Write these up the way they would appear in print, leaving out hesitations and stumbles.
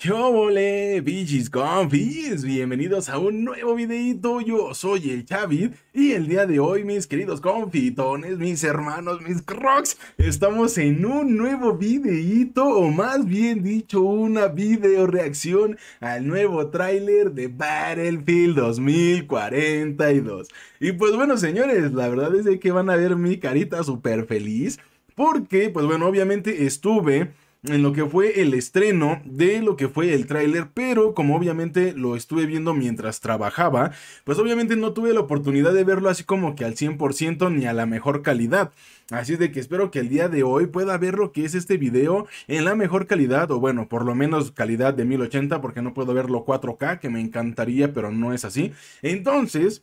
¡Yobole, bichis confis! Bienvenidos a un nuevo videito. Yo soy el Chavid y el día de hoy, mis queridos confitones, mis hermanos, mis crocs, estamos en un nuevo videito, o más bien dicho, una video reacción al nuevo tráiler de Battlefield 2042. Y pues bueno, señores, la verdad es de que van a ver mi carita súper feliz, porque pues bueno, obviamente estuve en lo que fue el estreno de lo que fue el tráiler, pero como obviamente lo estuve viendo mientras trabajaba, pues obviamente no tuve la oportunidad de verlo así como que al 100% ni a la mejor calidad. Así es de que espero que el día de hoy pueda ver lo que es este video en la mejor calidad, o bueno, por lo menos calidad de 1080, porque no puedo verlo 4K, que me encantaría, pero no es así. Entonces,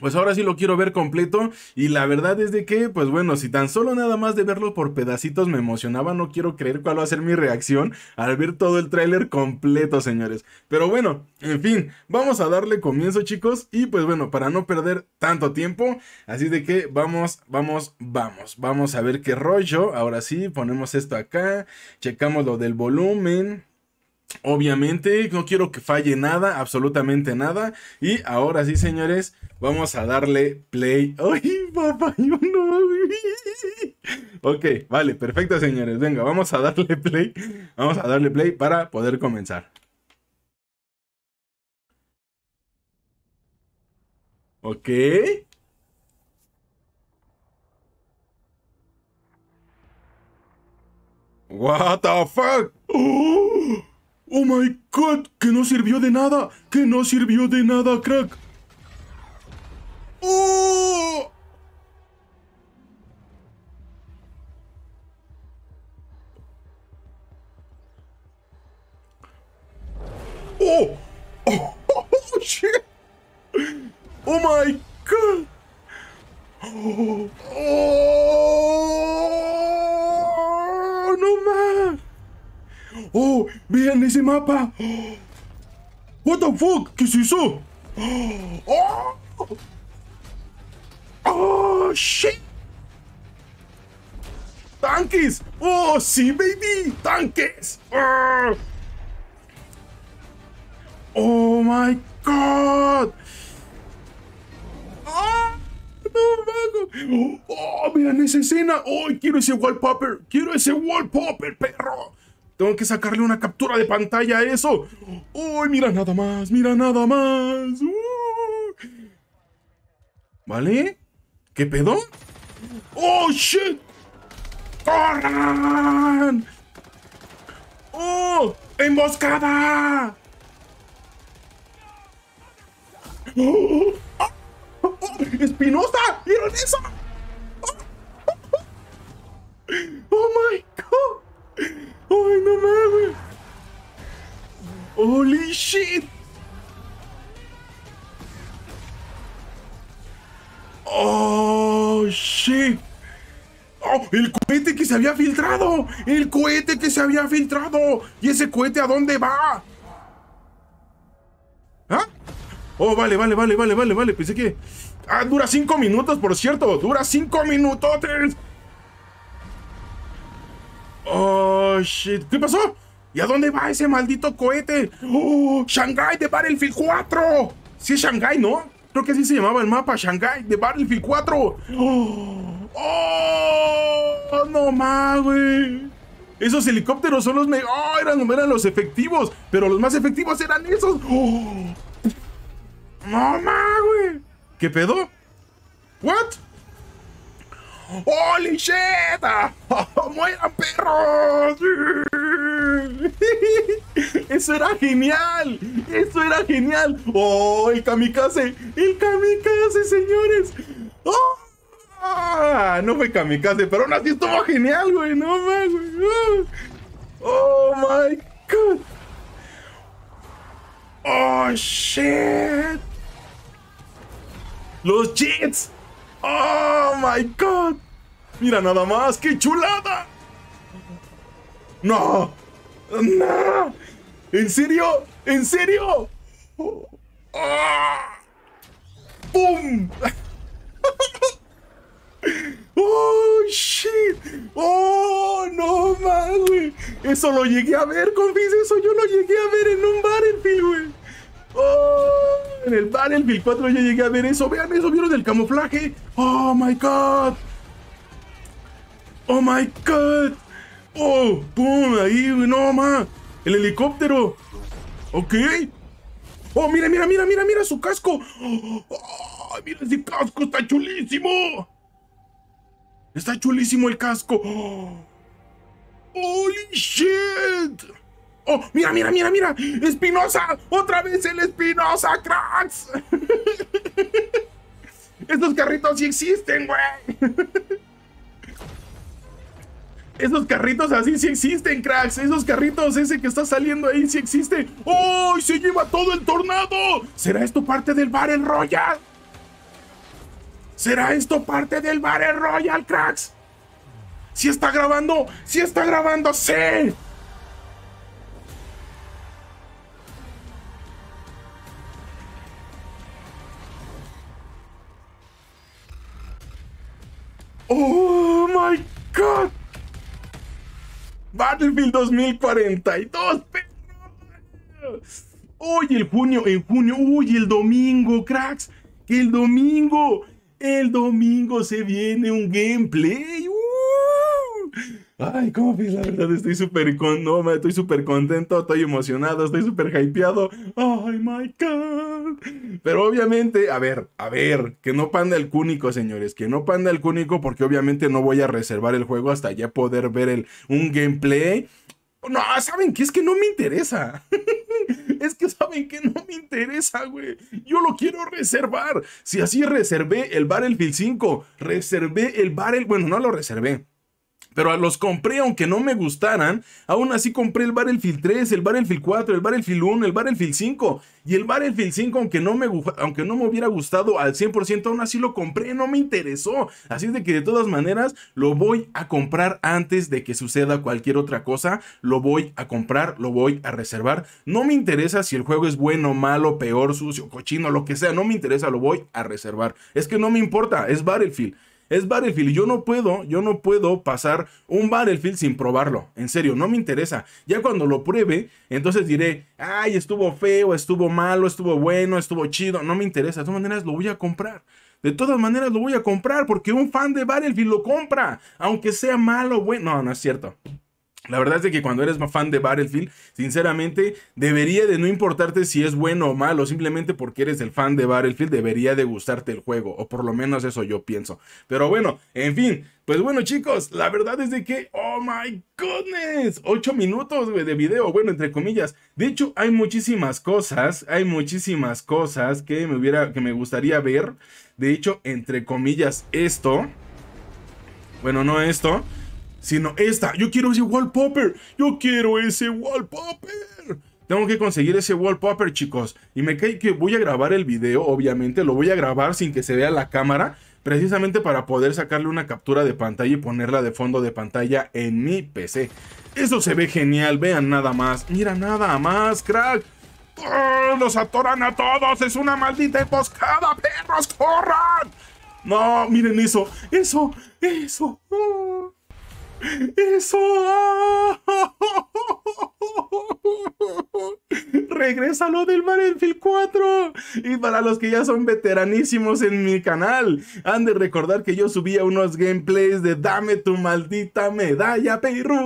pues ahora sí lo quiero ver completo, y la verdad es de que, pues bueno, si tan solo nada más de verlo por pedacitos me emocionaba, no quiero creer cuál va a ser mi reacción al ver todo el tráiler completo, señores. Pero bueno, en fin, vamos a darle comienzo, chicos, y pues bueno, para no perder tanto tiempo, así de que vamos a ver qué rollo. Ahora sí, ponemos esto acá, checamos lo del volumen. Obviamente no quiero que falle nada, absolutamente nada. Y ahora sí, señores, vamos a darle play. ¡Ay, papá! Yo no. Ok, vale, perfecto, señores. Venga, vamos a darle play. Vamos a darle play para poder comenzar. Ok. What the fuck? ¡Oh! ¡Oh my god! ¡Que no sirvió de nada! ¡Que no sirvió de nada, crack! ¡Oh! ¡Oh! ¡Oh! ¡Oh, shit! ¡Oh my god! ¡Oh! ¡Oh! ¡No más! ¡Oh! ¡Vean ese mapa! Oh, ¡what the fuck! ¿Qué es eso? ¡Oh! ¡Oh! ¡Oh! ¡Shit! ¡Tanques! ¡Oh, sí, baby! ¡Tanques! ¡Oh! ¡Oh, my God! ¡Oh! ¡No, mago! ¡Oh! ¡Vean esa escena! ¡Oh! ¡Quiero ese wallpaper! ¡Quiero ese wallpaper, perro! Tengo que sacarle una captura de pantalla a eso. ¡Uy, oh, mira nada más! ¡Mira nada más! ¿Vale? ¿Qué pedo? ¡Oh, shit! ¡Corran! ¡Oh! ¡Emboscada! ¡Oh! ¡Oh! ¡Oh! ¡Espinosa! ¡Vieron eso! ¡Oh, my God! ¡Ay, no mames! ¡Holy shit! ¡Oh, shit! ¡Oh, el cohete que se había filtrado! ¡El cohete que se había filtrado! ¿Y ese cohete a dónde va? ¿Ah? Oh, vale. Pensé que... ¡Ah, dura 5 minutos, por cierto! ¡Dura 5 minutotes! Oh, shit. ¿Qué pasó? ¿Y a dónde va ese maldito cohete? ¡Oh! ¡Shanghai de Battlefield 4! Sí, es Shanghai, ¿no? Creo que así se llamaba el mapa. Shanghai de Battlefield 4. ¡Oh! ¡Oh! ¡No más, güey! Esos helicópteros son los... ¡Oh! Eran los efectivos. Pero los más efectivos eran esos. ¡Oh! ¡No más, güey! ¿Qué pedo? ¿What? ¡Holy shit! ¡Oh, mueran, perros! ¡Eso era genial! ¡Eso era genial! ¡Oh, el kamikaze! ¡El kamikaze, señores! ¡Oh! Ah, no fue kamikaze, pero aún así estuvo genial, güey. No mames, güey. ¡Oh, my God! ¡Oh, shit! ¡Los jets! ¡Oh, my God! ¡Mira nada más! ¡Qué chulada! ¡No! ¡No! ¿En serio? ¿En serio? ¡Oh! ¡Pum! ¡Oh, shit! ¡Oh, no, man, güey! Eso lo llegué a ver, confis. Eso yo lo llegué en el Battlefield 4 ya llegué a ver eso. Vean eso, ¿vieron el camuflaje? Oh my god. Oh my god. Oh, pum, ahí, no, ma. El helicóptero. Ok. Oh, mira, mira, mira, mira, mira su casco. Oh, mira ese casco, está chulísimo. Está chulísimo el casco. Oh. Holy shit. Oh, mira, mira, mira, mira. Espinosa, otra vez el Espinosa, cracks. Estos carritos sí existen, güey. Esos carritos así sí existen, cracks. Esos carritos, ese que está saliendo ahí sí existe. ¡Oh! ¡Se lleva todo el tornado! ¿Será esto parte del Battle Royale? ¿Será esto parte del Battle Royale, cracks? ¡Sí está grabando! ¡Sí está grabando! ¡Sí! ¡Oh, my God! Battlefield 2042, perro. Hoy en junio, uy, el domingo, cracks, el domingo se viene un gameplay. Ay, compis, la verdad estoy súper contento, estoy emocionado, estoy súper hypeado. Oh my god. Pero obviamente, a ver, que no panda el cúnico, señores, que no panda el cúnico, porque obviamente no voy a reservar el juego hasta ya poder ver un gameplay. No, ¿saben qué? Es que no me interesa. Es que saben que no me interesa, güey. Yo lo quiero reservar. Si así reservé el Battlefield 5, reservé el Battlefield... Bueno, no lo reservé, pero los compré aunque no me gustaran. Aún así compré el Battlefield 3, el Battlefield 4, el Battlefield 1, el Battlefield 5. Y el Battlefield 5 aunque no me hubiera gustado al 100%, aún así lo compré, no me interesó. Así es de que de todas maneras lo voy a comprar antes de que suceda cualquier otra cosa. Lo voy a comprar, lo voy a reservar. No me interesa si el juego es bueno, malo, peor, sucio, cochino, lo que sea. No me interesa, lo voy a reservar. Es que no me importa, es Battlefield. Es Battlefield y yo no puedo pasar un Battlefield sin probarlo. En serio, no me interesa. Ya cuando lo pruebe, entonces diré, ay, estuvo feo, estuvo malo, estuvo bueno, estuvo chido. No me interesa. De todas maneras lo voy a comprar. De todas maneras lo voy a comprar porque un fan de Battlefield lo compra. Aunque sea malo, bueno. No, no es cierto. La verdad es de que cuando eres fan de Battlefield, sinceramente, debería de no importarte si es bueno o malo. Simplemente porque eres el fan de Battlefield, debería de gustarte el juego. O por lo menos eso yo pienso. Pero bueno, en fin. Pues bueno, chicos, la verdad es de que... ¡Oh, my goodness! 8 minutos de video, bueno, entre comillas. De hecho, hay muchísimas cosas. Hay muchísimas cosas que me gustaría ver. De hecho, entre comillas, esto. Bueno, no esto, sino esta. Yo quiero ese wallpaper. Yo quiero ese wallpaper. Tengo que conseguir ese wallpaper, chicos. Y me cae que voy a grabar el video, obviamente. Lo voy a grabar sin que se vea la cámara, precisamente para poder sacarle una captura de pantalla y ponerla de fondo de pantalla en mi PC. Eso se ve genial. Vean nada más. Mira nada más, crack. ¡Oh, los atoran a todos! ¡Es una maldita emboscada, perros! ¡Corran! No, miren eso. Eso, eso. Oh. ¡Eso! ¡Regresa lo del Battlefield 4! Y para los que ya son veteranísimos en mi canal, han de recordar que yo subía unos gameplays de Dame tu maldita medalla, perro.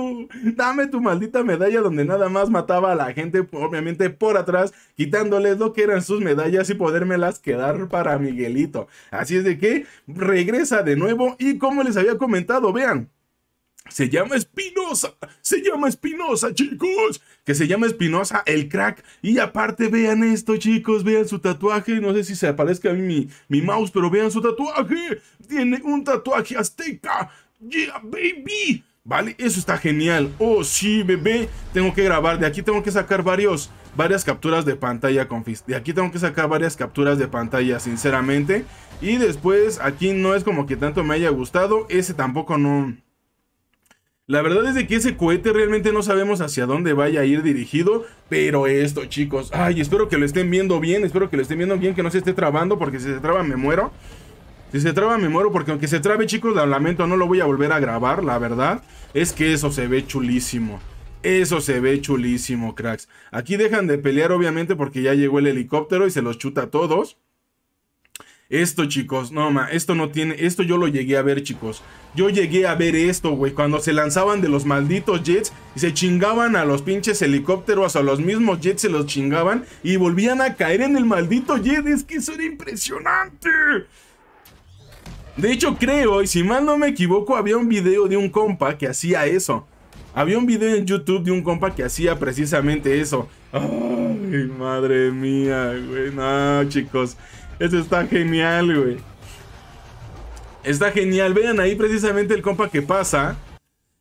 Dame tu maldita medalla, donde nada más mataba a la gente, obviamente por atrás, quitándoles lo que eran sus medallas y podérmelas quedar para Miguelito. Así es de que regresa de nuevo y como les había comentado, vean. Se llama Espinosa, chicos. Que se llama Espinosa, el crack. Y aparte, vean esto, chicos. Vean su tatuaje. No sé si se aparezca a mí mi mouse, pero vean su tatuaje. Tiene un tatuaje azteca. Yeah, baby. Vale, eso está genial. Oh, sí, bebé. Tengo que grabar. De aquí tengo que sacar varias capturas de pantalla, confis. De aquí tengo que sacar varias capturas de pantalla, sinceramente. Y después, aquí no es como que tanto me haya gustado. Ese tampoco no... La verdad es de que ese cohete realmente no sabemos hacia dónde vaya a ir dirigido. Pero esto, chicos, ay, espero que lo estén viendo bien. Espero que lo estén viendo bien, que no se esté trabando, porque si se traba me muero. Si se traba me muero, porque aunque se trabe, chicos, lo lamento, no lo voy a volver a grabar, la verdad. Es que eso se ve chulísimo. Eso se ve chulísimo, cracks. Aquí dejan de pelear, obviamente, porque ya llegó el helicóptero y se los chuta a todos. Esto, chicos, no, ma, esto no tiene... Esto yo lo llegué a ver, chicos. Yo llegué a ver esto, güey, cuando se lanzaban de los malditos jets y se chingaban a los pinches helicópteros, a los mismos jets se los chingaban y volvían a caer en el maldito jet. Es que eso era impresionante. De hecho, creo, y si mal no me equivoco, había un video de un compa que hacía eso. Había un video en YouTube de un compa que hacía precisamente eso. Ay, madre mía, güey. No, chicos. Esto está genial, güey. Está genial. Vean ahí precisamente el compa que pasa.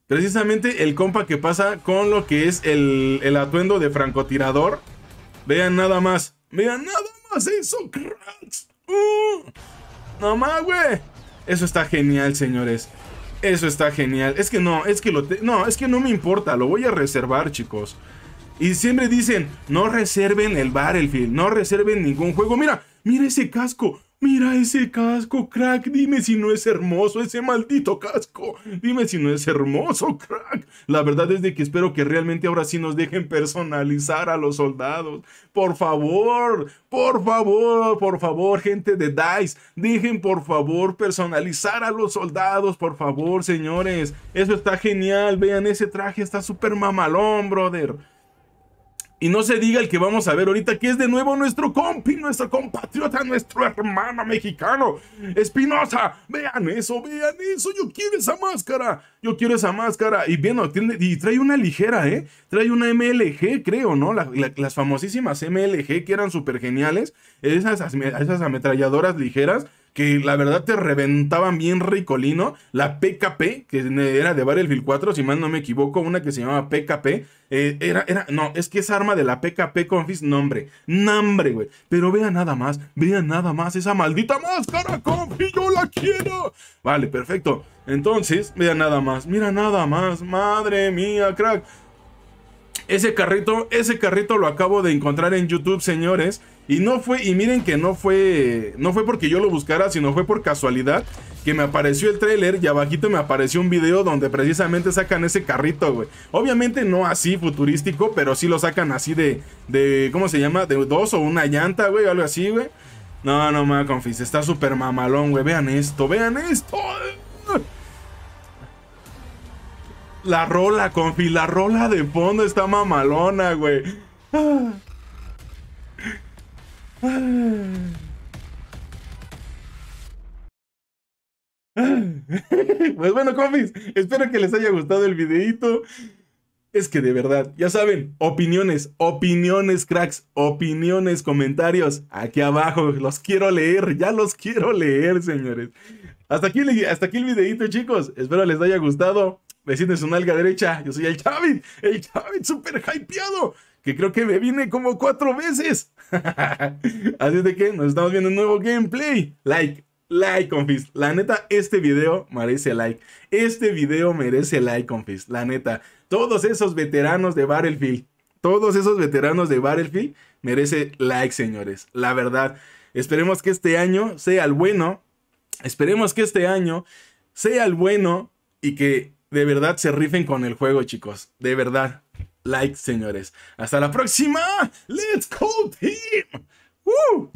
Precisamente el compa que pasa con lo que es el atuendo de francotirador. Vean nada más. Vean nada más eso, cracks. No más, güey. Eso está genial, señores. Eso está genial. Es que no, es que no, es que no me importa. Lo voy a reservar, chicos. Y siempre dicen, no reserven el Battlefield, no reserven ningún juego. Mira, mira ese casco, crack. Dime si no es hermoso ese maldito casco. Dime si no es hermoso, crack. La verdad es de que espero que realmente ahora sí nos dejen personalizar a los soldados. Por favor, por favor, por favor, gente de DICE. Dejen, por favor, personalizar a los soldados, por favor, señores. Eso está genial. Vean, ese traje está súper mamalón, brother. Y no se diga el que vamos a ver ahorita, que es de nuevo nuestro compi, nuestro compatriota, nuestro hermano mexicano, Espinosa. Vean eso, yo quiero esa máscara, yo quiero esa máscara. Y bien, y trae una ligera, trae una MLG, creo, ¿no? Las famosísimas MLG que eran súper geniales, esas ametralladoras ligeras, que la verdad te reventaban bien ricolino. La PKP, que era de Battlefield 4, si mal no me equivoco, una que se llamaba PKP, no, es que esa arma de la PKP, confis, nombre, güey. Pero vean nada más esa maldita máscara, confis, yo la quiero. Vale, perfecto. Entonces, vean nada más, mira nada más, madre mía, crack. Ese carrito lo acabo de encontrar en YouTube, señores. Y no fue, y miren que no fue porque yo lo buscara, sino fue por casualidad que me apareció el tráiler y abajito me apareció un video donde precisamente sacan ese carrito, güey. Obviamente no así futurístico, pero sí lo sacan así de ¿cómo se llama? De dos o una llanta, güey, algo así, güey. No, no me confieso, está súper mamalón, güey. Vean esto, vean esto. La rola, confi, la rola de fondo está mamalona, güey. Ah. Pues bueno, confis, espero que les haya gustado el videito. Es que de verdad, ya saben, opiniones, cracks, opiniones, comentarios aquí abajo, los quiero leer, ya los quiero leer, señores. Hasta aquí el videito, chicos, espero les haya gustado. Besito en su nalga derecha, yo soy el Chavit super hypeado, que creo que me vine como 4 veces. Así es de que nos estamos viendo un nuevo gameplay. Like, confis. La neta, este video merece like. Este video merece like, confis. La neta, todos esos veteranos de Battlefield, merece like, señores. La verdad, esperemos que este año sea el bueno. Esperemos que este año sea el bueno y que de verdad se rifen con el juego, chicos. De verdad. Like, señores. Hasta la próxima. Let's go, team. ¡Woo!